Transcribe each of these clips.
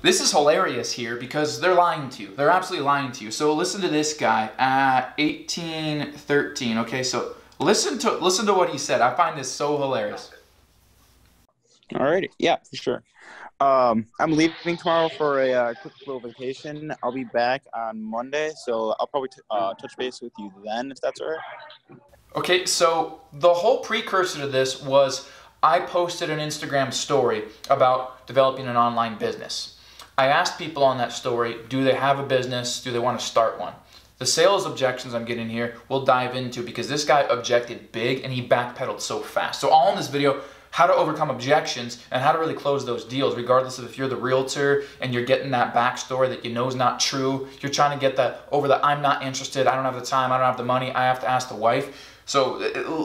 This is hilarious here because they're lying to you. They're absolutely lying to you. So listen to this guy at 1813. Okay, so listen to what he said. I find this so hilarious. All right. Yeah, for sure. I'm leaving tomorrow for a quick little vacation. I'll be back on Monday, so I'll probably touch base with you then, if that's all right. Okay, so the whole precursor to this was I posted an Instagram story about developing an online business. I asked people on that story, do they have a business? Do they want to start one? The sales objections I'm getting here, we'll dive into because this guy objected big and he backpedaled so fast. So all in this video, how to overcome objections and how to really close those deals, regardless of if you're the realtor and you're getting that backstory that you know is not true. You're trying to get that over the I'm not interested, I don't have the time, I don't have the money, I have to ask the wife. So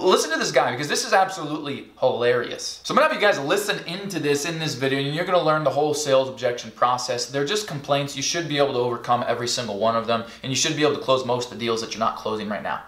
listen to this guy because this is absolutely hilarious. So I'm gonna have you guys listen into this in this video and you're gonna learn the whole sales objection process. They're just complaints. You should be able to overcome every single one of them and you should be able to close most of the deals that you're not closing right now.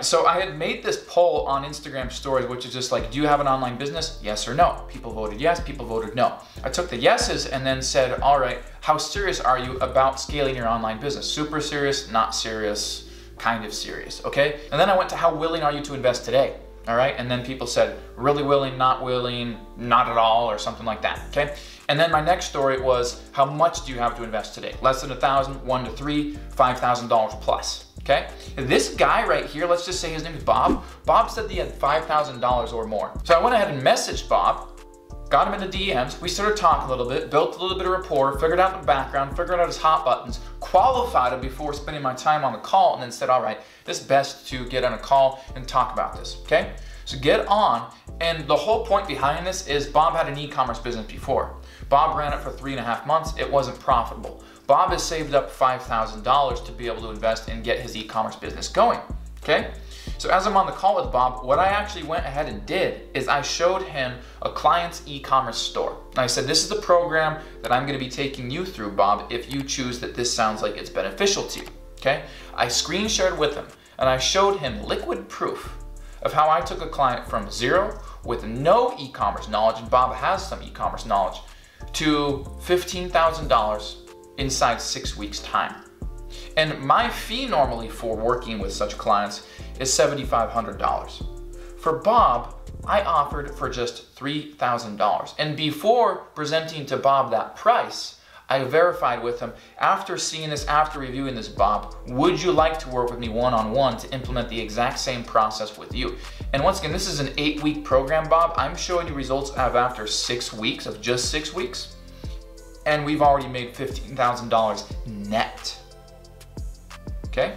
So I had made this poll on Instagram stories, which is just like, do you have an online business? Yes or no? People voted yes, people voted no. I took the yeses and then said, all right, how serious are you about scaling your online business? Super serious, not serious, kind of serious, okay? And then I went to how willing are you to invest today? All right, and then people said, really willing, not at all, or something like that, okay? And then my next story was, how much do you have to invest today? Less than $1,000, $1,000 to $3,000, $5,000 plus. Okay, this guy right here, let's just say his name is Bob. Bob said that he had $5,000 or more. So I went ahead and messaged Bob, got him in the DMs. We started talking a little bit, built a little bit of rapport, figured out the background, figured out his hot buttons, qualified him before spending my time on the call, and then said, all right, this is best to get on a call and talk about this, okay? So get on, and the whole point behind this is Bob had an e-commerce business before. Bob ran it for 3.5 months, it wasn't profitable. Bob has saved up $5,000 to be able to invest and get his e-commerce business going, okay? So as I'm on the call with Bob, what I actually went ahead and did is I showed him a client's e-commerce store. And I said, this is the program that I'm gonna be taking you through, Bob, if you choose that this sounds like it's beneficial to you, okay? I screen shared with him and I showed him liquid proof of how I took a client from zero with no e-commerce knowledge, and Bob has some e-commerce knowledge, to $15,000 inside 6 weeks time. And my fee normally for working with such clients is $7,500. For Bob, I offered for just $3,000. And before presenting to Bob that price, I verified with him, after seeing this, after reviewing this, Bob, would you like to work with me one-on-one to implement the exact same process with you? And once again, this is an 8-week program, Bob. I'm showing you results of after 6 weeks, of just 6 weeks. And we've already made $15,000 net, okay?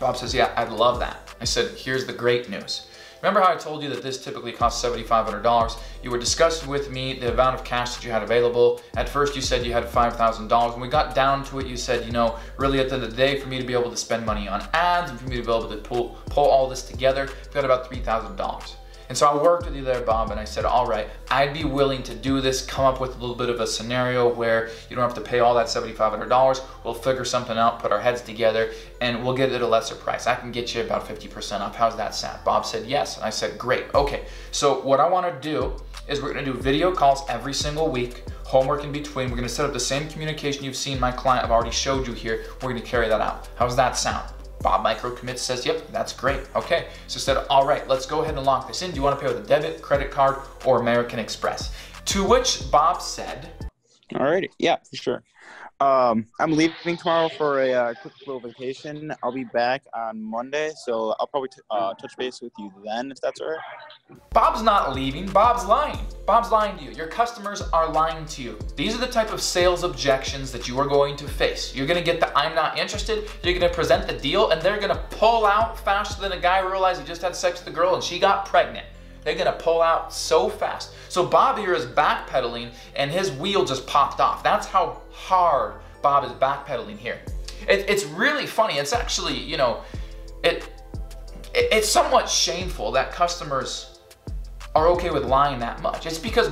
Bob says, yeah, I'd love that. I said, here's the great news. Remember how I told you that this typically costs $7,500? You were discussing with me the amount of cash that you had available. At first you said you had $5,000. When we got down to it, you said, you know, really at the end of the day, for me to be able to spend money on ads, and for me to be able to pull all this together, we've got about $3,000. And so I worked with you there, Bob, and I said, all right, I'd be willing to do this, come up with a little bit of a scenario where you don't have to pay all that $7,500. We'll figure something out, put our heads together, and we'll get it at a lesser price. I can get you about 50% off. How's that sound? Bob said yes, and I said, great, okay. So what I wanna do is we're gonna do video calls every single week, homework in between. We're gonna set up the same communication you've seen my client, I've already showed you here. We're gonna carry that out. How's that sound? Bob micro commits, says, yep, that's great, okay. So said, all right, let's go ahead and lock this in. Do you wanna pay with a debit, credit card, or American Express? To which Bob said, all right, yeah, for sure. I'm leaving tomorrow for a quick little vacation. I'll be back on Monday, so I'll probably touch base with you then, if that's all right. Bob's not leaving, Bob's lying. Bob's lying to you. Your customers are lying to you. These are the type of sales objections that you are going to face. You're gonna get the I'm not interested, you're gonna present the deal, and they're gonna pull out faster than a guy realized he just had sex with a girl and she got pregnant. They're gonna pull out so fast. So Bob here is backpedaling and his wheel just popped off. That's how hard Bob is backpedaling here. It's really funny. It's actually, you know, it's somewhat shameful that customers are okay with lying that much. It's because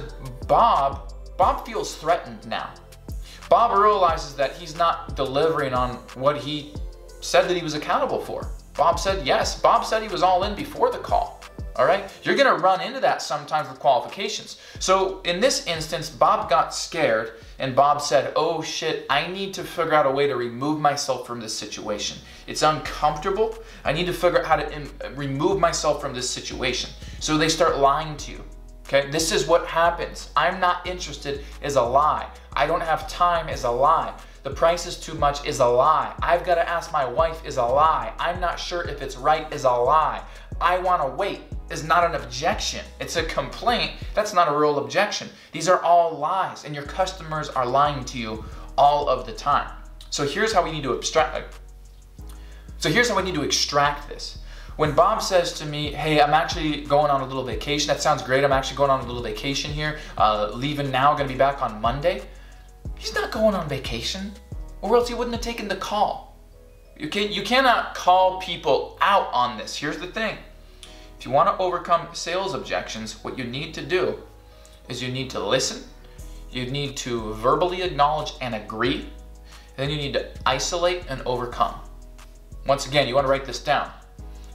Bob Bob feels threatened now. Bob realizes that he's not delivering on what he said that he was accountable for. Bob said yes. Bob said he was all in before the call. All right? You're going to run into that sometimes with qualifications. So in this instance, Bob got scared and Bob said, oh shit, I need to figure out a way to remove myself from this situation. It's uncomfortable. I need to figure out how to remove myself from this situation. So they start lying to you. Okay, this is what happens. I'm not interested is a lie. I don't have time is a lie. The price is too much is a lie. I've got to ask my wife is a lie. I'm not sure if it's right is a lie. I want to wait is not an objection. It's a complaint. That's not a real objection. These are all lies, and your customers are lying to you all of the time. So here's how we need to extract this. When Bob says to me, hey, I'm actually going on a little vacation. That sounds great. I'm actually going on a little vacation here. Leaving now, gonna be back on Monday. He's not going on vacation, or else he wouldn't have taken the call. You cannot call people out on this. Here's the thing. If you wanna overcome sales objections, what you need to do is you need to listen. You need to verbally acknowledge and agree. And then you need to isolate and overcome. Once again, you wanna write this down.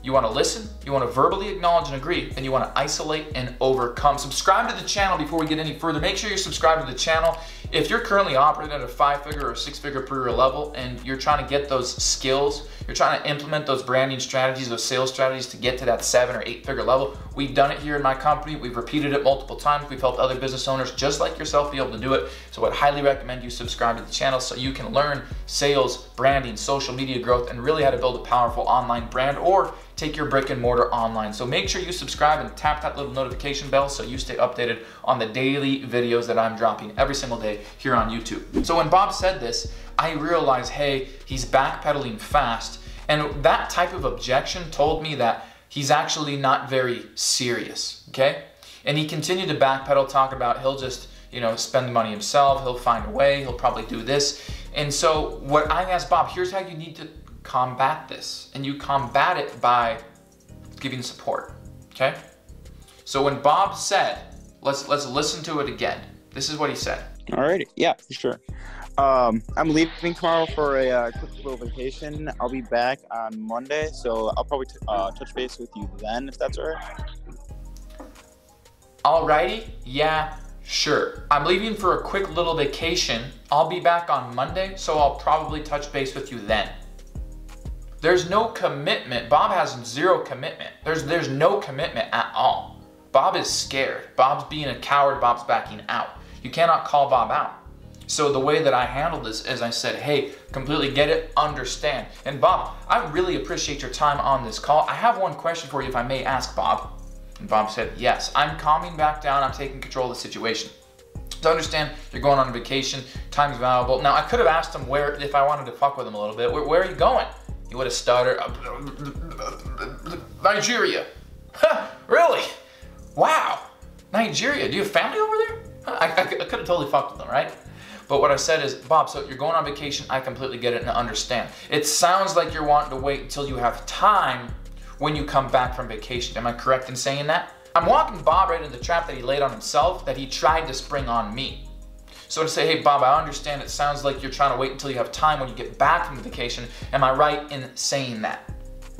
You want to listen, you want to verbally acknowledge and agree, and you want to isolate and overcome. Subscribe to the channel before we get any further. Make sure you're subscribed to the channel. If you're currently operating at a 5-figure or 6-figure per year level and you're trying to get those skills, you're trying to implement those branding strategies, those sales strategies to get to that 7- or 8-figure level, we've done it here in my company. We've repeated it multiple times. We've helped other business owners just like yourself be able to do it. So I'd highly recommend you subscribe to the channel so you can learn sales, branding, social media growth, and really how to build a powerful online brand or take your brick and mortar online. So make sure you subscribe and tap that little notification bell so you stay updated on the daily videos that I'm dropping every single day here on YouTube. So when Bob said this, I realized, hey, he's backpedaling fast. And that type of objection told me that he's actually not very serious, okay? And he continued to backpedal, talk about he'll just, spend the money himself, he'll find a way, he'll probably do this. And so what I asked Bob, here's how you need to combat this, and you combat it by giving support, okay? So when Bob said, let's listen to it again. This is what he said. Alrighty, yeah, for sure. I'm leaving tomorrow for a quick little vacation. I'll be back on Monday, so I'll probably touch base with you then, if that's all right. Alrighty, yeah, sure. I'm leaving for a quick little vacation. I'll be back on Monday, so I'll probably touch base with you then. There's no commitment. Bob has zero commitment. There's no commitment at all. Bob is scared. Bob's being a coward. Bob's backing out. You cannot call Bob out. So the way that I handled this is I said, hey, completely get it, understand. And Bob, I really appreciate your time on this call. I have one question for you, if I may ask, Bob. And Bob said, yes, I'm calming back down. I'm taking control of the situation. To understand, you're going on a vacation. Time's valuable. Now, I could have asked him where, if I wanted to fuck with him a little bit, where are you going? He would have stuttered, Nigeria. Huh, really? Wow. Nigeria, do you have family over there? I could have totally fucked with them, right? But what I said is, Bob, so you're going on vacation, I completely get it and understand. It sounds like you're wanting to wait until you have time when you come back from vacation. Am I correct in saying that? I'm walking Bob right into the trap that he laid on himself, that he tried to spring on me. So to say, hey, Bob, I understand it sounds like you're trying to wait until you have time when you get back from the vacation. Am I right in saying that?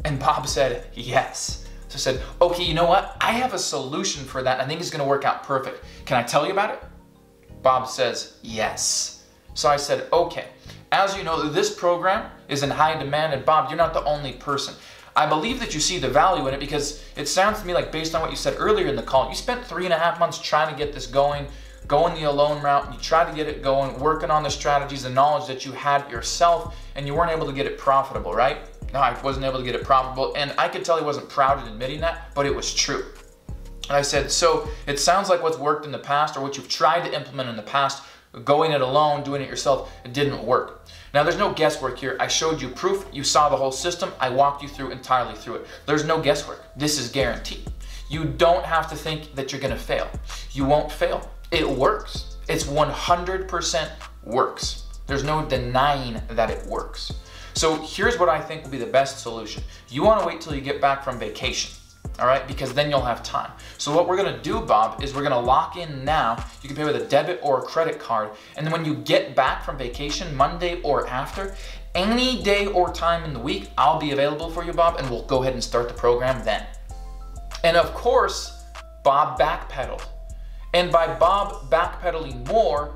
And Bob said, yes. So I said, okay, you know what? I have a solution for that. I think it's going to work out perfect. Can I tell you about it? Bob says, yes. So I said, okay. As you know, this program is in high demand, and Bob, you're not the only person. I believe that you see the value in it because it sounds to me like based on what you said earlier in the call, you spent 3.5 months trying to get this going. Going the alone route, you tried to get it going, working on the strategies, the knowledge that you had yourself, and you weren't able to get it profitable, right? No, I wasn't able to get it profitable, and I could tell he wasn't proud in admitting that, but it was true. And I said, so it sounds like what's worked in the past or what you've tried to implement in the past, going it alone, doing it yourself, it didn't work. Now, there's no guesswork here. I showed you proof. You saw the whole system. I walked you through entirely through it. There's no guesswork. This is guaranteed. You don't have to think that you're going to fail. You won't fail. It works. It's 100% works. There's no denying that it works. So here's what I think will be the best solution. You want to wait till you get back from vacation. all right? Because then you'll have time. So what we're gonna do, Bob, is we're gonna lock in now. You can pay with a debit or a credit card. And then when you get back from vacation, Monday or after, any day or time in the week, I'll be available for you, Bob, and we'll go ahead and start the program then. And of course, Bob backpedaled. And by Bob backpedaling more,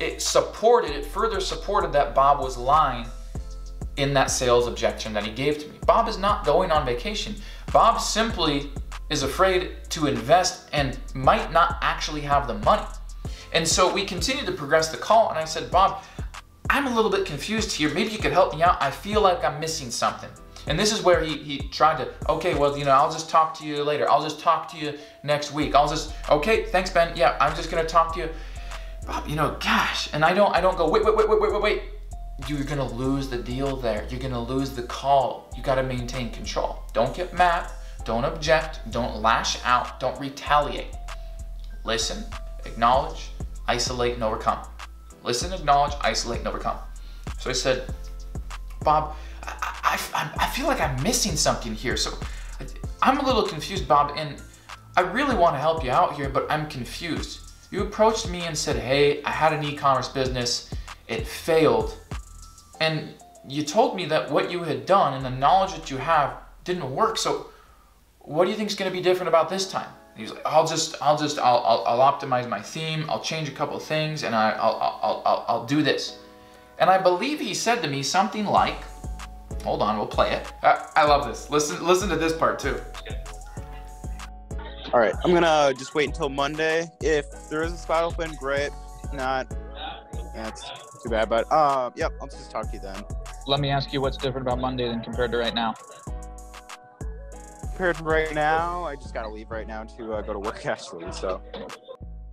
it further supported that Bob was lying in that sales objection that he gave to me. Bob is not going on vacation. Bob simply is afraid to invest and might not actually have the money. And so we continued to progress the call, and I said, Bob, I'm a little bit confused here. Maybe you could help me out. I feel like I'm missing something. And this is where he tried to, okay, well, you know, I'll just talk to you later. I'll just talk to you next week. Okay, thanks, Ben. Yeah, I'm just gonna talk to you. Bob, you know, gosh. And I don't go, wait. You're gonna lose the deal there. You're gonna lose the call. You gotta maintain control. Don't get mad, don't object, don't lash out, don't retaliate. Listen, acknowledge, isolate, and overcome. Listen, acknowledge, isolate, and overcome. So I said, Bob, I feel like I'm missing something here. So I'm a little confused, Bob, and I really want to help you out here, but I'm confused. You approached me and said, hey, I had an e-commerce business, it failed. And you told me that what you had done and the knowledge that you have didn't work. So what do you think is going to be different about this time? And he was like, I'll optimize my theme. I'll change a couple of things and I'll do this. And I believe he said to me something like, hold on, we'll play it. I love this. Listen to this part too. All right, I'm gonna just wait until Monday. If there is a spot open, great. If not, that's too bad. But yep, I'll just talk to you then. Let me ask you what's different about Monday than compared to right now. Compared to right now, I just gotta leave right now to go to work actually. So.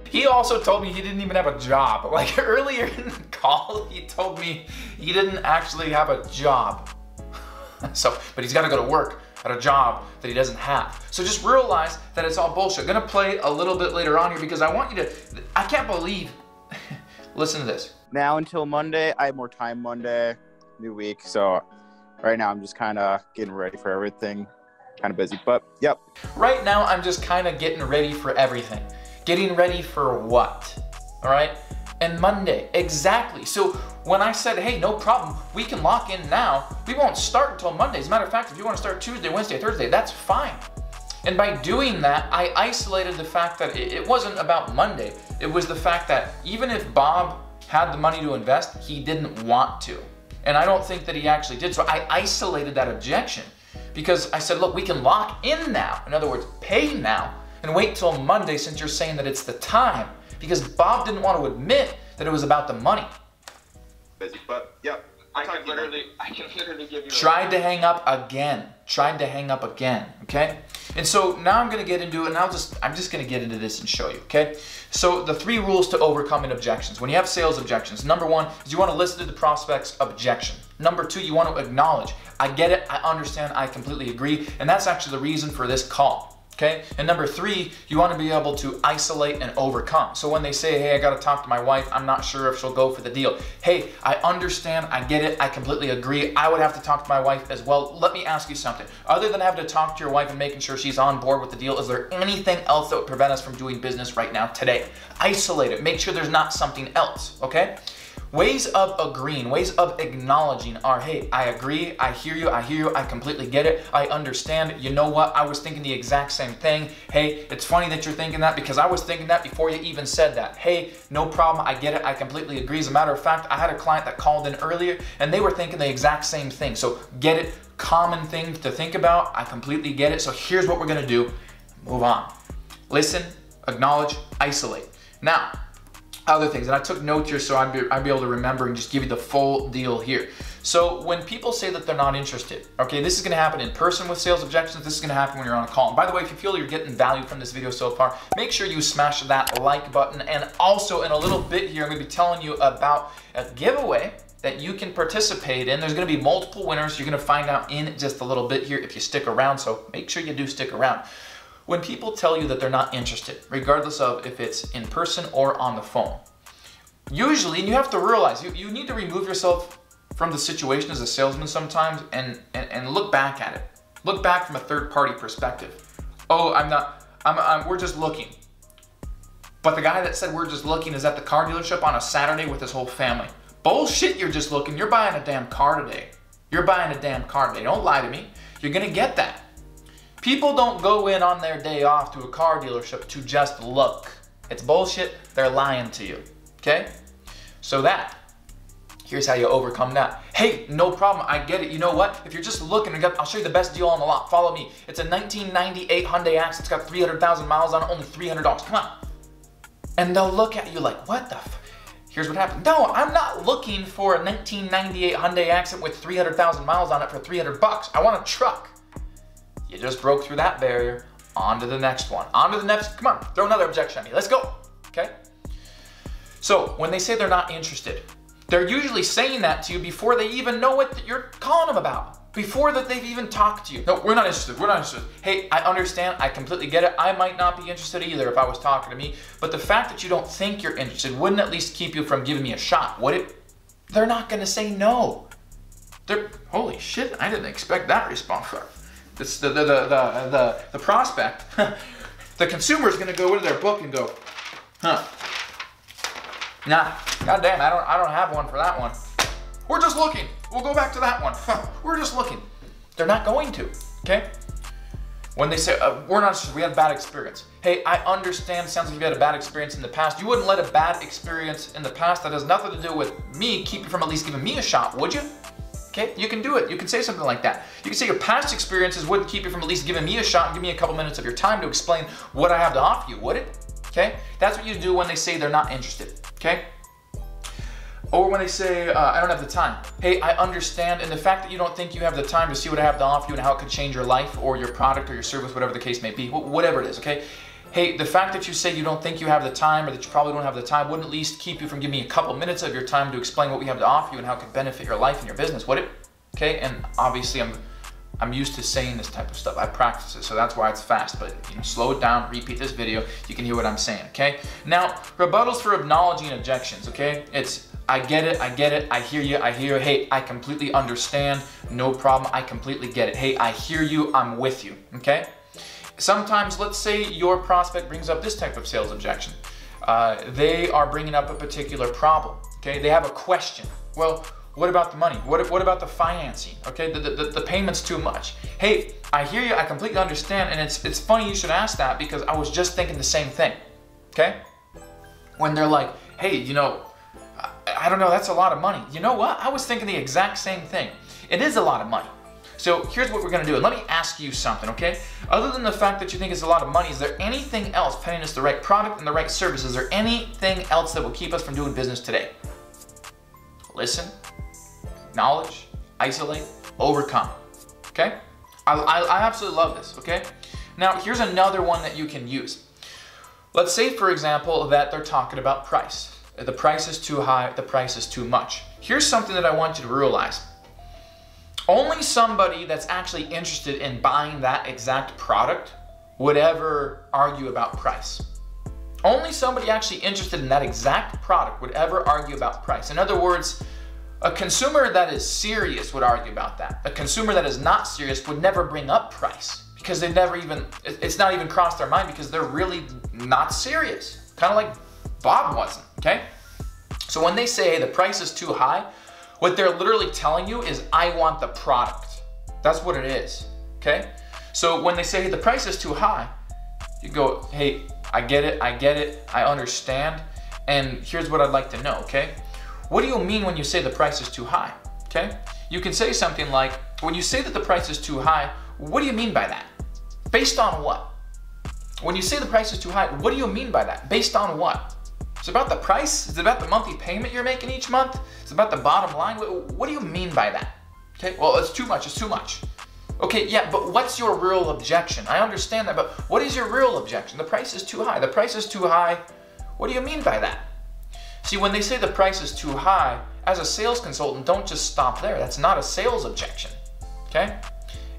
He also told me he didn't even have a job. Like earlier in the call, he told me he didn't actually have a job. So, but he's got to go to work at a job that he doesn't have. So just realize that it's all bullshit. Gonna play a little bit later on here because I want you to, I can't believe, listen to this. Now until Monday, I have more time Monday, new week. So right now I'm just kind of getting ready for everything. Kind of busy, but yep. Right now I'm just kind of getting ready for everything. Getting ready for what, all right? And Monday, exactly. So when I said, hey, no problem, we can lock in now, we won't start until Monday. As a matter of fact, if you want to start Tuesday, Wednesday, Thursday, that's fine. And by doing that, I isolated the fact that it wasn't about Monday. It was the fact that even if Bob had the money to invest, he didn't want to. And I don't think that he actually did. So I isolated that objection because I said, look, we can lock in now. In other words, pay now and wait till Monday since you're saying that it's the time. Because Bob didn't want to admit that it was about the money. Busy, but yeah, I can literally give you. Tried to hang up again. Tried to hang up again. Okay. And so now I'm gonna get into it, and I'm just gonna get into this and show you. Okay. So the 3 rules to overcoming objections when you have sales objections. Number 1 is you want to listen to the prospect's objection. Number 2, you want to acknowledge. I get it. I understand. I completely agree. And that's actually the reason for this call. Okay, and number 3, you want to be able to isolate and overcome. So when they say, hey, I got to talk to my wife, I'm not sure if she'll go for the deal. Hey, I understand, I get it, I completely agree. I would have to talk to my wife as well. Let me ask you something. Other than having to talk to your wife and making sure she's on board with the deal, is there anything else that would prevent us from doing business right now today? Isolate it, make sure there's not something else, okay? Ways of agreeing, ways of acknowledging are, hey, I agree, I hear you, I completely get it, I understand, you know what, I was thinking the exact same thing, hey, it's funny that you're thinking that because I was thinking that before you even said that, hey, no problem, I get it, I completely agree, as a matter of fact, I had a client that called in earlier and they were thinking the exact same thing, so get it, common thing to think about, I completely get it, so here's what we're gonna do, move on. Listen, acknowledge, isolate. Now, other things, and I took notes here so I'd be able to remember and just give you the full deal here. So when people say that they're not interested, okay, this is gonna happen in person with sales objections, this is gonna happen when you're on a call. And by the way, if you feel you're getting value from this video so far, make sure you smash that like button. And also in a little bit here, I'm gonna be telling you about a giveaway that you can participate in. There's gonna be multiple winners. You're gonna find out in just a little bit here if you stick around, so make sure you do stick around. When people tell you that they're not interested, regardless of if it's in person or on the phone, usually, and you have to realize, you need to remove yourself from the situation as a salesman sometimes and look back at it. Look back from a third party perspective. oh, we're just looking. But the guy that said we're just looking is at the car dealership on a Saturday with his whole family. Bullshit, you're just looking. You're buying a damn car today. You're buying a damn car today. Don't lie to me. You're gonna get that. People don't go in on their day off to a car dealership to just look. It's bullshit. They're lying to you, okay? So here's how you overcome that. Hey, no problem, I get it. You know what? If you're just looking, I'll show you the best deal on the lot. Follow me. It's a 1998 Hyundai Accent. It's got 300,000 miles on it, only $300. Come on. And they'll look at you like, what the f? Here's what happened. No, I'm not looking for a 1998 Hyundai Accent with 300,000 miles on it for $300. I want a truck. You just broke through that barrier. On to the next one. On to the next. Come on, throw another objection at me. Let's go. Okay? So when they say they're not interested, they're usually saying that to you before they even know what you're calling them about. Before that they've even talked to you. No, we're not interested, we're not interested. Hey, I understand, I completely get it. I might not be interested either if I was talking to me, but the fact that you don't think you're interested wouldn't at least keep you from giving me a shot, would it? They're not gonna say no. They're, holy shit, I didn't expect that response. It's the prospect, the consumer's gonna go into their book and go, huh. Nah, goddamn, I don't have one for that one. We're just looking. We'll go back to that one. We're just looking. They're not going to, okay? When they say, we're not, we had a bad experience. Hey, I understand, sounds like you had a bad experience in the past. You wouldn't let a bad experience in the past that has nothing to do with me keep you from at least giving me a shot, would you? Okay, you can do it. You can say something like that. You can say your past experiences wouldn't keep you from at least giving me a shot and give me a couple minutes of your time to explain what I have to offer you, would it? Okay, that's what you do when they say they're not interested. Okay? Or when they say, I don't have the time. Hey, I understand, and the fact that you don't think you have the time to see what I have to offer you and how it could change your life or your product or your service, whatever the case may be, whatever it is, okay? Hey, the fact that you say you don't think you have the time or that you probably don't have the time wouldn't at least keep you from giving me a couple minutes of your time to explain what we have to offer you and how it could benefit your life and your business, would it? Okay, and obviously I'm used to saying this type of stuff. I practice it, so that's why it's fast, but you know, slow it down, repeat this video, you can hear what I'm saying, okay? Now, rebuttals for acknowledging objections, okay? It's, I get it, I hear you, hey, I completely understand, no problem, I completely get it. Hey, I hear you, I'm with you, okay? Sometimes, let's say your prospect brings up this type of sales objection. They are bringing up a particular problem, okay? They have a question. Well, what about the money? What about the financing? Okay, the payment's too much. Hey, I hear you, I completely understand, and it's funny you should ask that because I was just thinking the same thing, okay? When they're like, hey, you know, I don't know, that's a lot of money. You know what? I was thinking the exact same thing. It is a lot of money. So here's what we're gonna do, and let me ask you something, okay? Other than the fact that you think it's a lot of money, is there anything else, paying us the right product and the right service, is there anything else that will keep us from doing business today? Listen. Acknowledge, isolate, overcome, okay? I absolutely love this, okay? Now, here's another one that you can use. Let's say, for example, that they're talking about price. The price is too high, the price is too much. Here's something that I want you to realize. Only somebody that's actually interested in buying that exact product would ever argue about price. Only somebody actually interested in that exact product would ever argue about price. In other words, a consumer that is serious would argue about that. A consumer that is not serious would never bring up price because they never even, it's not even crossed their mind because they're really not serious. Kind of like Bob wasn't, okay? So when they say, hey, the price is too high, what they're literally telling you is, I want the product. That's what it is, okay? So when they say, hey, the price is too high, you go, hey, I get it, I understand, and here's what I'd like to know, okay? What do you mean when you say the price is too high, okay? You can say something like, when you say that the price is too high, what do you mean by that? Based on what? When you say the price is too high, what do you mean by that? Based on what? Is it about the price? Is it about the monthly payment you're making each month? Is it about the bottom line? What do you mean by that? Okay, well, it's too much, it's too much. Okay, yeah, but what's your real objection? I understand that, but what is your real objection? The price is too high. The price is too high. What do you mean by that? See, when they say the price is too high, as a sales consultant, don't just stop there. That's not a sales objection, okay?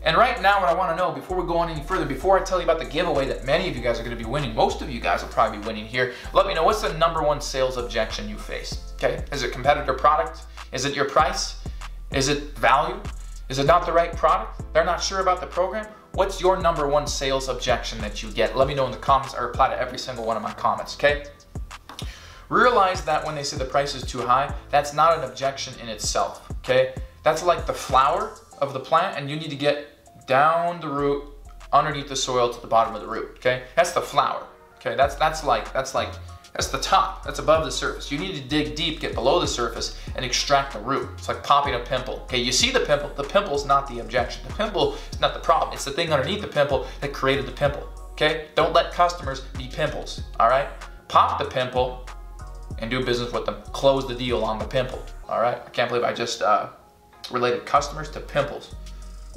And right now, what I wanna know, before we go on any further, before I tell you about the giveaway that many of you guys are gonna be winning, most of you guys will probably be winning here, let me know, what's the #1 sales objection you face, okay? Is it competitor product? Is it your price? Is it value? Is it not the right product? They're not sure about the program? What's your number one sales objection that you get? Let me know in the comments. I reply to every single one of my comments, okay? Realize that when they say the price is too high, that's not an objection in itself, okay? That's like the flower of the plant, and you need to get down the root, underneath the soil to the bottom of the root, okay? That's the flower, okay? That's the top, that's above the surface. You need to dig deep, get below the surface, and extract the root. It's like popping a pimple, okay? You see the pimple's not the objection. The pimple is not the problem. It's the thing underneath the pimple that created the pimple, okay? Don't let customers be pimples, all right? Pop the pimple and do business with them. Close the deal on the pimple, all right? I can't believe I just related customers to pimples.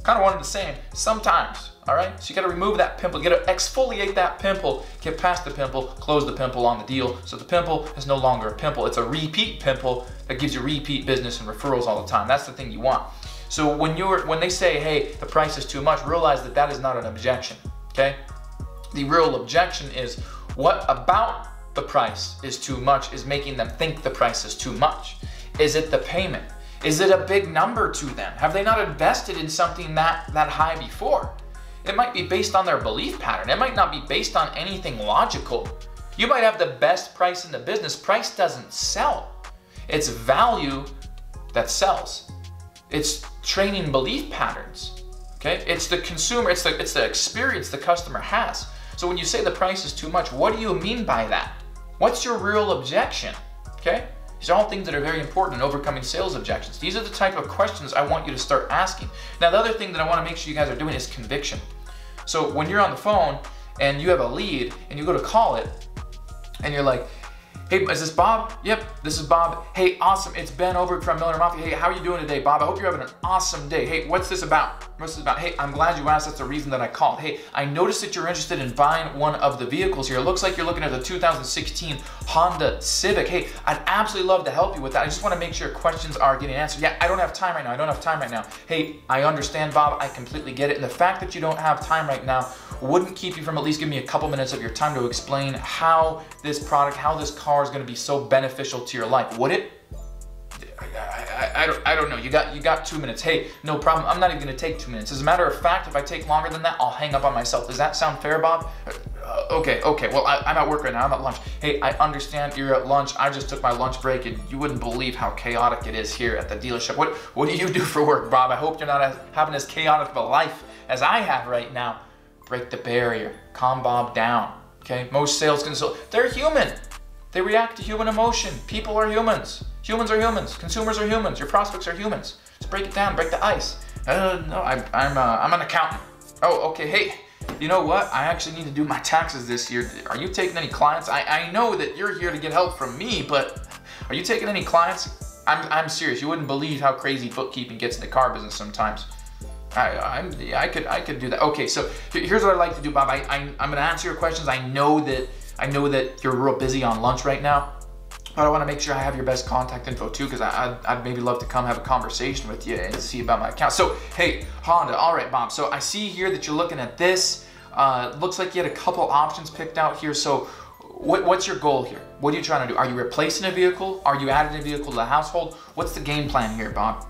Kind of wanted the same, sometimes, all right? So you gotta remove that pimple, you gotta exfoliate that pimple, get past the pimple, close the pimple on the deal, so the pimple is no longer a pimple, it's a repeat pimple that gives you repeat business and referrals all the time. That's the thing you want. So when they say, hey, the price is too much, realize that that is not an objection, okay? The real objection is, what about the price is too much is making them think the price is too much? Is it the payment? Is it a big number to them? Have they not invested in something that high before? It might be based on their belief pattern. It might not be based on anything logical. You might have the best price in the business. Price doesn't sell. It's value that sells. It's training belief patterns, okay? It's the consumer, it's the experience the customer has. So when you say the price is too much, what do you mean by that? What's your real objection, okay? These are all things that are very important in overcoming sales objections. These are the type of questions I want you to start asking. Now, the other thing that I want to make sure you guys are doing is conviction. So when you're on the phone and you have a lead and you go to call it and you're like, hey, is this Bob? Yep, this is Bob. Hey, awesome, it's Ben Oberg from Miller & Mafia. Hey, how are you doing today, Bob? I hope you're having an awesome day. Hey, what's this about? What's this about? Hey, I'm glad you asked, that's the reason that I called. Hey, I noticed that you're interested in buying one of the vehicles here. It looks like you're looking at the 2016 Honda Civic. Hey, I'd absolutely love to help you with that. I just wanna make sure questions are getting answered. Yeah, I don't have time right now, I don't have time right now. Hey, I understand, Bob, I completely get it. And the fact that you don't have time right now wouldn't keep you from at least giving me a couple minutes of your time to explain how this product, how this car is gonna be so beneficial to your life, would it? I don't know, you got 2 minutes. Hey, no problem, I'm not even gonna take 2 minutes. As a matter of fact, if I take longer than that, I'll hang up on myself. Does that sound fair, Bob? Okay, well, I'm at work right now, I'm at lunch. Hey, I understand you're at lunch, I just took my lunch break and you wouldn't believe how chaotic it is here at the dealership. What do you do for work, Bob? I hope you're not having as chaotic of a life as I have right now. Break the barrier, calm Bob down, okay? Most sales consultants, they're human. They react to human emotion. People are humans. Humans are humans. Consumers are humans. Your prospects are humans. Just break it down, break the ice. No, I'm an accountant. Oh, okay, hey, you know what? I actually need to do my taxes this year. Are you taking any clients? I know that you're here to get help from me, but are you taking any clients? I'm serious, you wouldn't believe how crazy bookkeeping gets in the car business sometimes. I could do that. Okay, so here's what I like to do, Bob. I'm gonna answer your questions. I know that you're real busy on lunch right now, but I wanna make sure I have your best contact info too, because I'd maybe love to come have a conversation with you and see about my account. So, hey, Honda, all right, Bob. So I see here that you're looking at this. Looks like you had a couple options picked out here. So what's your goal here? What are you trying to do? Are you replacing a vehicle? Are you adding a vehicle to the household? What's the game plan here, Bob?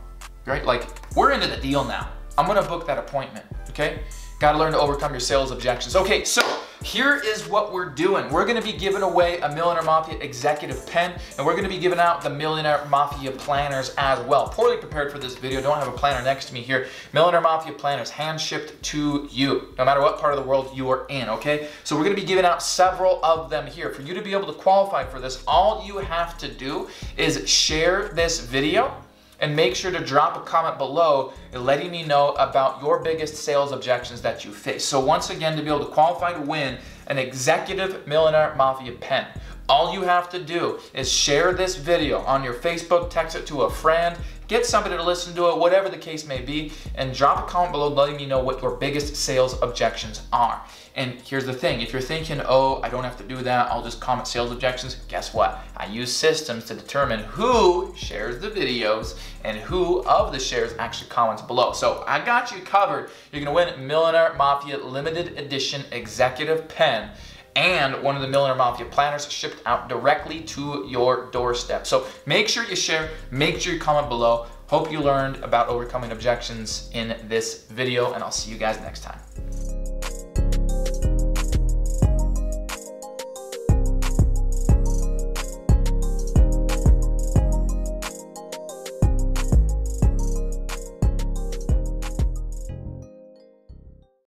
Right, like we're into the deal now. I'm gonna book that appointment, okay? Gotta learn to overcome your sales objections. Okay, so here is what we're doing. We're gonna be giving away a Millionaire Mafia executive pen, and we're gonna be giving out the Millionaire Mafia planners as well. Poorly prepared for this video, don't have a planner next to me here. Millionaire Mafia planners, hand-shipped to you, no matter what part of the world you are in, okay? So we're gonna be giving out several of them here. For you to be able to qualify for this, all you have to do is share this video, and make sure to drop a comment below letting me know about your biggest sales objections that you face. So once again, to be able to qualify to win an executive Millionaire Mafia pen, all you have to do is share this video on your Facebook, text it to a friend, get somebody to listen to it, whatever the case may be, and drop a comment below letting me know what your biggest sales objections are. And here's the thing, if you're thinking, oh, I don't have to do that, I'll just comment sales objections, guess what? I use systems to determine who shares the videos and who of the shares actually comments below. So I got you covered. You're gonna win Millionaire Mafia limited edition executive pen and one of the Millionaire Mafia planners shipped out directly to your doorstep. So make sure you share, make sure you comment below. Hope you learned about overcoming objections in this video, and I'll see you guys next time.